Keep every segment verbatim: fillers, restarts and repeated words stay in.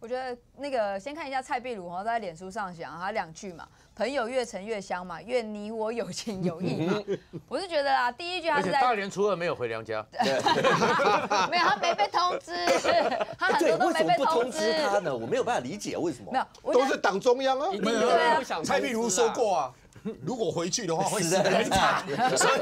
我觉得那个先看一下蔡壁如哈，在脸书上讲他两句嘛，朋友越沉越香嘛，愿你我有情有义嘛。我是觉得啦，第一句他是在大年初二没有回娘家，没有他没被通知，他很多都没被通知他呢，我没有办法理解为什么，都是党中央啊，没有蔡壁如说过啊。 如果回去的话会死得很惨，所以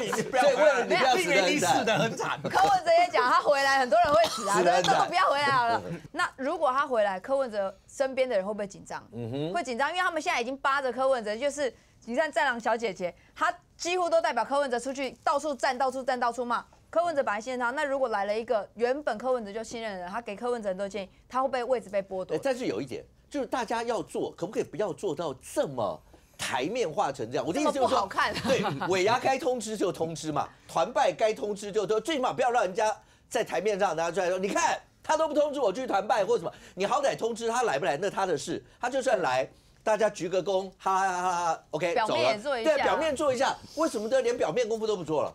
你你不要为了避免你死得很惨。柯文哲也讲他回来很多人会死啊，真的不要回来好了。那如果他回来，柯文哲身边的人会不会紧张？嗯哼，会紧张，因为他们现在已经扒着柯文哲，就是你看战狼小姐姐，她几乎都代表柯文哲出去到处站、到处站、到处骂。柯文哲本来信任他，那如果来了一个原本柯文哲就信任的人，他给柯文哲很多建议，他会被位置被剥夺。但是有一点，就是大家要做，可不可以不要做到这么？ 台面化成这样，我的意思就是说，对，尾牙该通知就通知嘛，团拜该通知就通，最起码不要让人家在台面上拿出来说，你看他都不通知我去团拜或什么，你好歹通知他来不来那他的事，他就算来，大家鞠个躬，哈哈哈哈 ，OK， 表面也做一下，对，表面做一下，为什么都连表面功夫都不做了？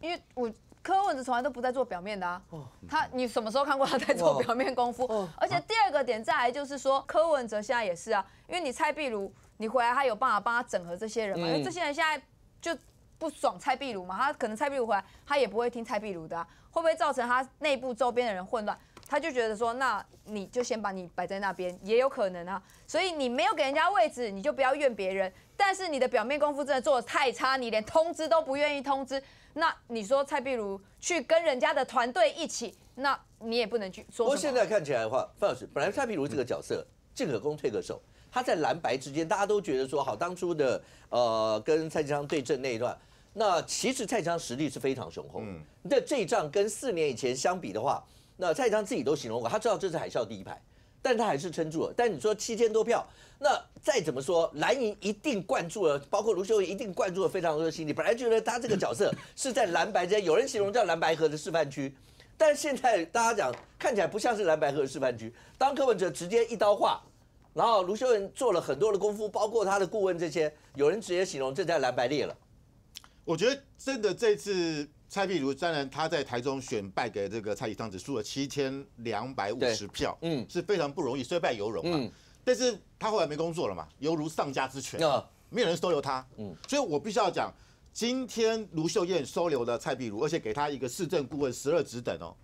因为我。 柯文哲从来都不在做表面的啊，他你什么时候看过他在做表面功夫？而且第二个点再来就是说，柯文哲现在也是啊，因为你蔡壁如你回来，他有办法帮他整合这些人嘛，因为这些人现在就不爽蔡壁如嘛，他可能蔡壁如回来，他也不会听蔡壁如的、啊，会不会造成他内部周边的人混乱？他就觉得说，那你就先把你摆在那边，也有可能啊。所以你没有给人家位置，你就不要怨别人。 但是你的表面功夫真的做得太差，你连通知都不愿意通知。那你说蔡壁如去跟人家的团队一起，那你也不能去说。不过现在看起来的话，范老师，本来蔡壁如这个角色进可攻退可守，他在蓝白之间，大家都觉得说好，当初的呃跟蔡其昌对阵那一段，那其实蔡其昌实力是非常雄厚。嗯，那这一仗跟四年以前相比的话，那蔡其昌自己都形容过，他知道这是海啸第一排。 但他还是撑住了。但你说七千多票，那再怎么说，蓝营一定灌注了，包括卢秀燕一定灌注了非常多的心理。本来觉得他这个角色是在蓝白之间，有人形容叫蓝白河的示范区，但现在大家讲看起来不像是蓝白河的示范区。当柯文哲直接一刀划，然后卢秀燕做了很多的功夫，包括他的顾问这些，有人直接形容这在蓝白裂了。我觉得真的这次蔡壁如，当然他在台中选败给这个蔡其昌，只输了七千两百五十票，嗯，是非常不容易，虽败犹荣嘛。嗯、但是他后来没工作了嘛，犹如丧家之犬，嗯、没有人收留他，嗯，所以我必须要讲，今天卢秀燕收留了蔡壁如，而且给他一个市政顾问十二职等哦，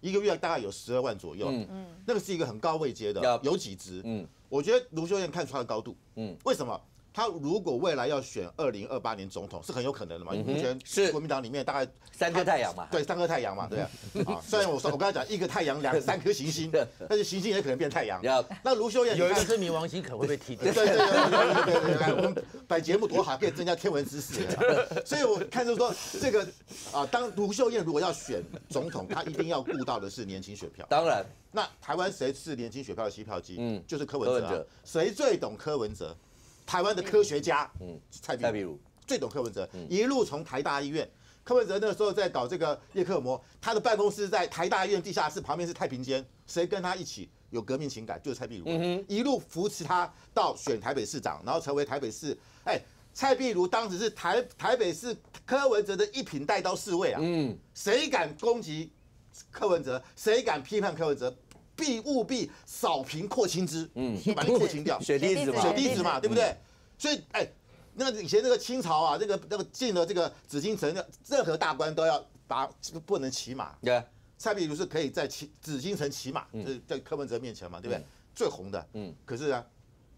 一个月大概有十二万左右，嗯嗯，那个是一个很高位阶的，有几职，嗯，我觉得卢秀燕看出他的高度，嗯，为什么？ 他如果未来要选二零二八年总统，是很有可能的嘛？目前是国民党里面大概三颗太阳嘛，对，三颗太阳嘛，对啊。啊，虽然我说我刚才讲一个太阳两三颗行星，但是行星也可能变太阳。那卢秀燕有一个是冥王星，可能会被踢掉。对对对对对，我们摆节目多好，可以增加天文知识。所以我看就是说，这个啊，当卢秀燕如果要选总统，她一定要顾到的是年轻选票。当然，那台湾谁是年轻选票的吸票机？嗯，就是柯文哲。谁最懂柯文哲？ 台湾的科学家，嗯，蔡壁如最懂柯文哲，一路从台大医院，柯文哲那时候在搞这个叶克膜，他的办公室在台大医院地下室旁边是太平间，谁跟他一起有革命情感就是蔡壁如，一路扶持他到选台北市长，然后成为台北市，哎，蔡壁如当时是台台北市柯文哲的一品带刀侍卫啊，嗯，谁敢攻击柯文哲，谁敢批判柯文哲？ 必务必扫平扩清之，嗯，把你扩清掉，血滴子嘛，血滴子嘛，对不对？所以，哎，那以前那个清朝啊，那个那个进了这个紫禁城，任何大官都要打，不能骑马。对，蔡壁如是可以在骑紫禁城骑马，就是在柯文哲面前嘛，对不对？最红的，嗯，可是呢，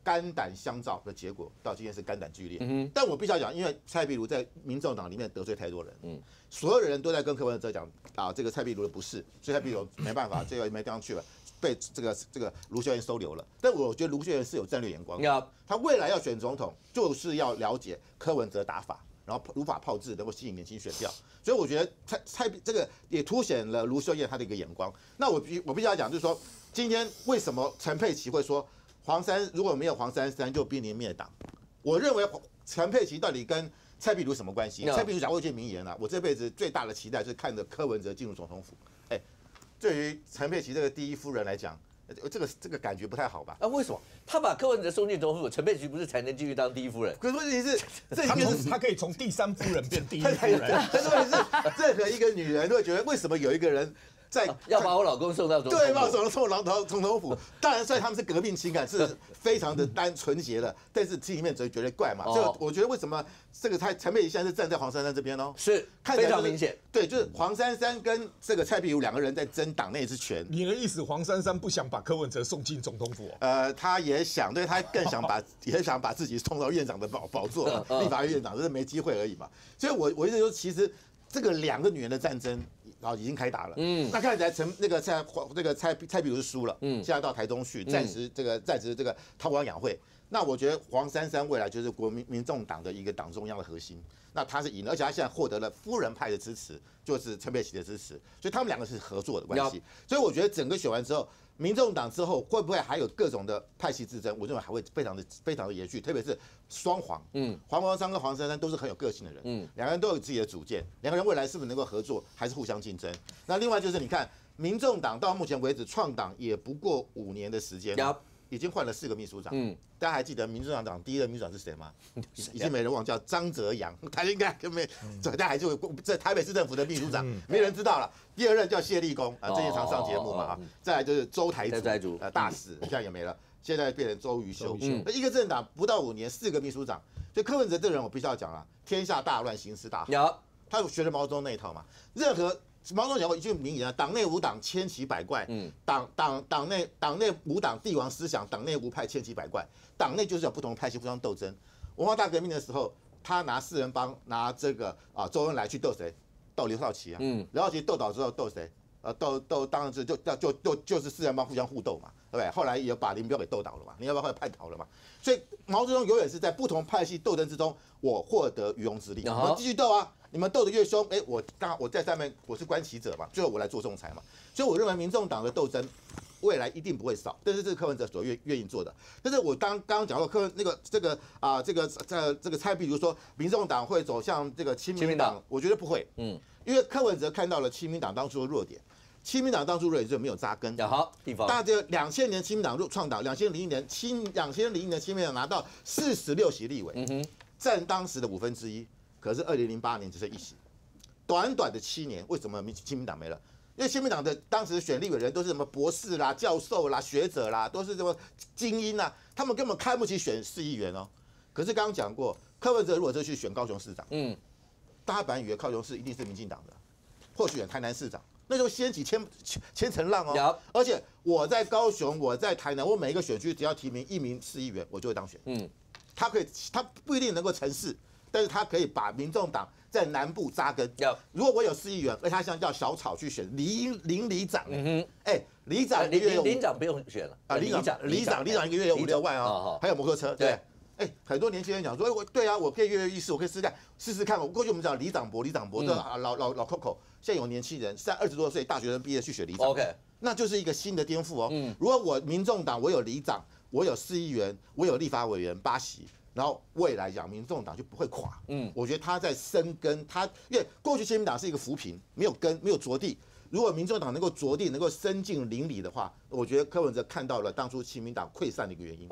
肝胆相照的结果，到今天是肝胆俱裂。嗯，但我必须要讲，因为蔡壁如在民众党里面得罪太多人，嗯，所有的人都在跟柯文哲讲啊，这个蔡壁如的不是，所以蔡壁如没办法，最后也没地方去了。 被这个这个卢秀燕收留了，但我觉得卢秀燕是有战略眼光的，她未来要选总统，就是要了解柯文哲打法，然后如法炮制，能够吸引年轻选票。所以我觉得蔡蔡这个也凸显了卢秀燕她的一个眼光。那我必我必须要讲，就是说今天为什么陈佩琪会说黄珊如果没有黄珊珊就濒临灭党？我认为陈佩琪到底跟蔡壁如什么关系？ No. 蔡壁如讲过一句名言啊，我这辈子最大的期待是看着柯文哲进入总统府。哎。 对于陈佩琪这个第一夫人来讲，这个这个感觉不太好吧？啊，为什么他把柯文哲送进总统府，陈佩琪不是才能继续当第一夫人？可是问题是，这他他可以从第三夫人变第一夫人。但是问题是，任何一个女人都会觉得，为什么有一个人在要把我老公送到总统府，对，把我老公送到总统府。当然，虽然他们是革命情感，是非常的单纯洁的，但是心里面觉得觉得怪嘛。这个我觉得为什么这个蔡蔡壁如现在是站在黄珊珊这边哦，是非常明显。对，就是黄珊珊跟这个蔡壁如两个人在争党内之权。你的意思，黄珊珊不想把柯文哲送进总统府？呃，他也想，对他更想把也想把自己送到院长的宝宝座，立法院长，只是没机会而已嘛。所以我我一直说，其实。 这个两个女人的战争，然后已经开打了。嗯，那看起来陈那个蔡那个蔡蔡壁如是输了。嗯，现在到台中去暂时这个暂时这个韬光养晦。那我觉得黄珊珊未来就是国民民众党的一个党中央的核心。那她是赢了，而且她现在获得了夫人派的支持，就是陈佩琪的支持，所以他们两个是合作的关系。所以我觉得整个选完之后，民众党之后会不会还有各种的派系之争？我认为还会非常的非常的延续，特别是双黄。嗯，黄国昌跟黄珊珊都是很有个性的人。嗯，两个人都有自己的主见，两个人。 未来是不是能够合作，还是互相竞争？那另外就是，你看，民众党到目前为止创党也不过五年的时间，已经换了四个秘书长。嗯，大家还记得民众党党第一任秘书长是谁吗？已经没人忘，叫张哲阳，他应该没，大家还就在台北市政府的秘书长，没人知道了。第二任叫谢立功啊，最近常上节目嘛啊。再来就是周台祖啊，大使现在也没了，现在变成周榆修。那一个政党不到五年，四个秘书长，所以柯文哲这个人我必须要讲了，天下大乱，形势大好。 他学了毛泽东那一套嘛，任何毛泽东讲过一句名言啊，党内无党千奇百怪，嗯，党党党内党内无党帝王思想，党内无派千奇百怪，党内就是有不同的派系互相斗争。文化大革命的时候，他拿四人帮拿这个啊周恩来去斗谁？斗刘少奇啊，嗯，刘少奇斗倒之后斗谁？呃，斗斗当然就就就就就是四人帮互相互斗嘛，对不对？后来也把林彪给斗倒了嘛，林彪被叛逃了嘛，所以毛泽东永远是在不同派系斗争之中，我获得渔翁之利，我继续斗啊。 你们斗得越凶，哎、欸，我当我在上面我是观棋者嘛，最后我来做仲裁嘛，所以我认为民众党的斗争未来一定不会少，但是这是柯文哲所愿愿意做的。但是我当刚刚讲到柯那个这个啊这个这这个蔡壁如说民众党会走向这个亲民党，我觉得不会，嗯，因为柯文哲看到了亲民党当初的弱点，亲民党当初弱点就没有扎根。好，地方。大家两千年亲民党入创党，两千零一年亲两千零一年亲民党拿到四十六席立委，嗯哼，占当时的五分之一。 可是二零零八年只剩一席，短短的七年，为什么亲民党没了？因为亲民党的当时选立委人都是什么博士啦、教授啦、学者啦，都是什么精英啦，他们根本看不起选市议员哦。可是刚刚讲过，柯文哲如果就去选高雄市长，嗯，大家本来以为高雄市一定是民进党的，或许选台南市长，那就掀起千千层浪哦。而且我在高雄，我在台南，我每一个选区只要提名一名市议员，我就会当选。嗯，他可以，他不一定能够成事。 但是他可以把民众党在南部扎根。如果我有市议员，而他想叫小草去选林林里长，哎，里长一个月里长不用选了啊，里长里长里长一个月有五六万啊，还有摩托车，对，哎，很多年轻人讲说，哎，我对啊，我可以跃跃欲试，我可以试看试试看。我过去我们讲里长伯，里长伯的老老老 Coco， 现在有年轻人，现在二十多岁大学生毕业去选里长 ，OK， 那就是一个新的颠覆哦。如果我民众党我有里长，我有市议员，我有立法委员八席。 然后未来讲，民众党就不会垮。嗯，我觉得他在生根，他因为过去亲民党是一个浮萍，没有根，没有着地。如果民众党能够着地，能够深进邻里的话，我觉得柯文哲看到了当初亲民党溃散的一个原因。